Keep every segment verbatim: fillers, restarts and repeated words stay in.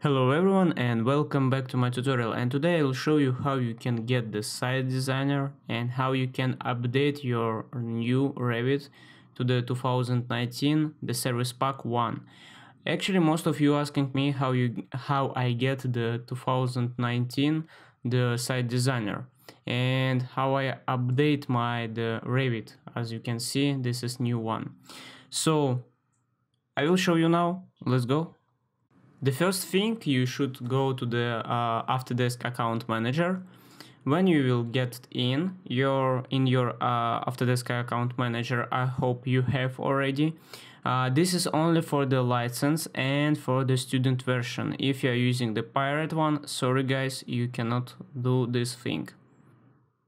Hello everyone and welcome back to my tutorial, and today I'll show you how you can get the Site Designer and how you can update your new Revit to the two thousand nineteen, the Service Pack one. Actually, most of you asking me how you how I get the two thousand nineteen, the Site Designer, and how I update my the Revit. As you can see, this is new one. So I will show you now. Let's go. The first thing, you should go to the uh, Autodesk account manager. When you will get in your in your uh, Autodesk account manager, I hope you have already. Uh, this is only for the license and for the student version. If you are using the pirate one, sorry guys, you cannot do this thing.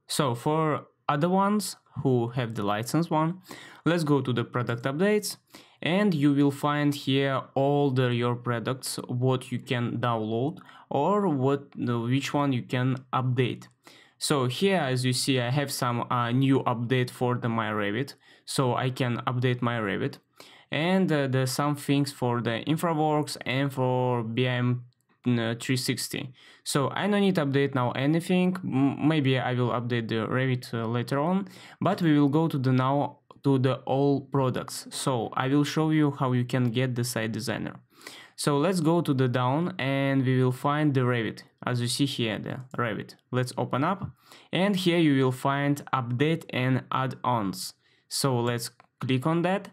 So for other ones who have the license one, let's go to the product updates. And you will find here all the your products, what you can download or what which one you can update. So here, as you see, I have some uh, new update for the my Revit, so I can update my Revit, and uh, there's some things for the Infraworks and for B I M three sixty. So I don't need to update now anything. Maybe I will update the Revit uh, later on, but we will go to the now. To the all products. So I will show you how you can get the Site Designer. So let's go to the down and we will find the Revit. As you see here, the Revit. Let's open up, and here you will find update and add-ons. So let's click on that,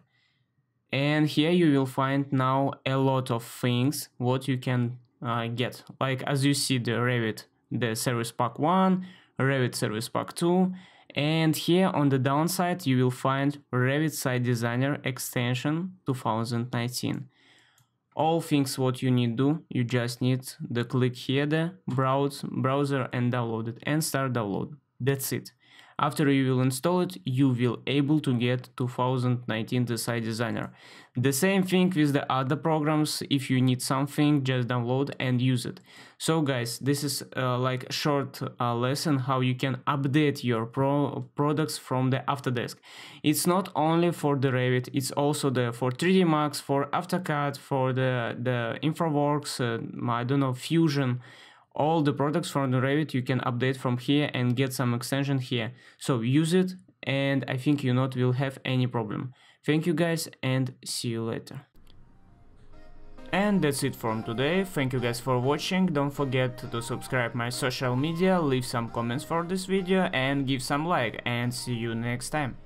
and here you will find now a lot of things what you can uh, get. Like as you see, the Revit, the Service Pack one, Revit Service Pack two. And here on the downside, you will find Revit Site Designer Extension two thousand nineteen. All things what you need to do, you just need to click here, the browse, browser and download it, and start download. That's it. After you will install it, you will able to get two thousand nineteen the Site Designer. The same thing with the other programs. If you need something, just download and use it. So guys, this is uh, like a short uh, lesson how you can update your pro products from the Autodesk. It's not only for the Revit, it's also the for three D max, for AutoCAD, for the, the Infraworks, uh, I don't know, Fusion. All the products from the Revit you can update from here and get some extension here. So use it, and I think you not will have any problem. Thank you guys and see you later. And that's it from today. Thank you guys for watching. Don't forget to subscribe my social media, leave some comments for this video and give some like, and see you next time.